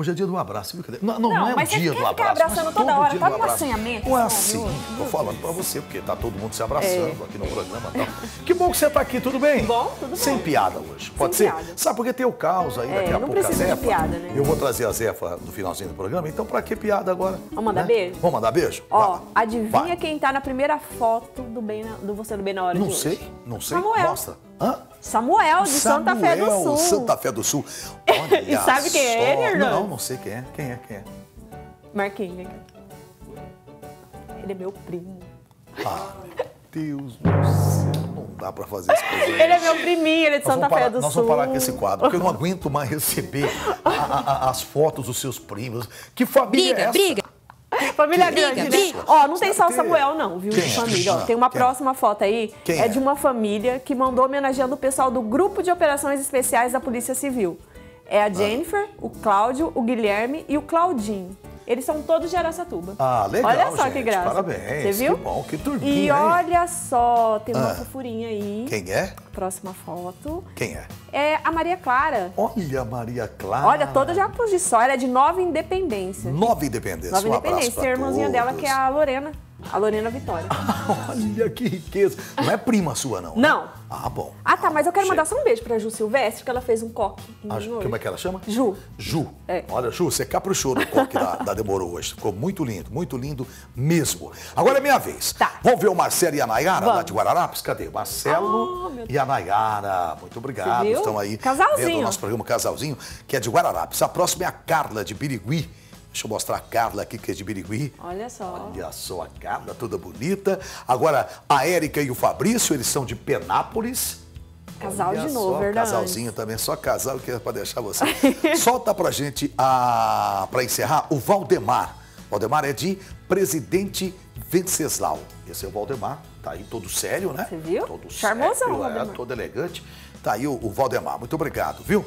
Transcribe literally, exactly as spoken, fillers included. Hoje é dia do abraço, brincadeira. Não, não, não, não é o dia do abraço. Mas você quer ficar abraçando toda hora, tá com assanhamento? Não é assim, tô falando pra você, porque tá todo mundo se abraçando é. aqui no programa e tal. Que bom que você tá aqui, tudo bem? Bom, tudo bem. Sem piada hoje, pode Sem ser? Piada. Sabe, porque tem o caos aí, é, daqui a não pouco a Zefa. De piada, né? Eu vou trazer a Zefa no finalzinho do programa, então pra que piada agora? Vamos mandar né? beijo? Vamos mandar beijo? Ó, Vai. adivinha Vai. quem tá na primeira foto do, bem na, do Você no Bem na Hora não de sei, hoje? Não sei, não sei. Mostra. Hã? Samuel, de Samuel, Santa Fé do Sul. Santa Fé do Sul. Olha e sabe quem é ele, Nergão? Não, não sei quem é. Quem é, quem é? Marquinhos, né? Ele é meu primo. Ah, Deus do céu. Não dá pra fazer isso. Ele é meu priminho, ele é de nós Santa Fé parar, do nós Sul. Nós vamos parar com esse quadro, porque eu não aguento mais receber a, a, a, as fotos dos seus primos. Que família briga, é essa? Briga, briga. Família grande, né? Ó, não tem só o Samuel, não, viu? De família. Ó, tem uma próxima foto aí. É de uma família que mandou homenageando o pessoal do Grupo de Operações Especiais da Polícia Civil. É a Jennifer, o Cláudio, o Guilherme e o Claudinho. Eles são todos de Araçatuba. Ah, legal, olha só, gente, que graça. Parabéns. Você viu? Que bom, que turbinha, E hein? olha só, tem uma ah. fofurinha aí. Quem é? Próxima foto. Quem é? É a Maria Clara. Olha a Maria Clara. Olha, toda já por de só. Ela é de Nova Independência. Nova Independência. Nova Independência. Um tem a irmãzinha todos. dela, que é a Lorena. A Lorena Vitória. Olha que riqueza. Não é prima sua, não? Não. Né? Ah, bom. Ah, tá, ah, mas eu quero chega. mandar só um beijo pra Ju Silvestre, que ela fez um coque. Ah, como é que ela chama? Ju. Ju. É. Olha, Ju, você caprichou no coque da, da Deborah hoje. Ficou muito lindo, muito lindo mesmo. Agora é minha vez. Tá. Vamos ver o Marcelo e a Nayara Vamos. lá de Guararapes? Cadê? Marcelo oh, e a Nayara. Muito obrigado. Estão aí. Casalzinho. Vendo o nosso programa Casalzinho, que é de Guararapes. A próxima é a Carla de Biriguí. Deixa eu mostrar a Carla aqui, que é de Birigui. Olha só. Olha só a Carla, toda bonita. Agora, a Érica e o Fabrício, eles são de Penápolis. Casal Olha de novo, só, verdade. Casalzinho também, só casal que é pra deixar você. Solta pra gente, a... pra encerrar, o Valdemar. O Valdemar é de Presidente Venceslau. Esse é o Valdemar, tá aí todo sério, né? Você viu? Todo Charmosão, sério, é, todo elegante. Tá aí o, o Valdemar, muito obrigado, viu?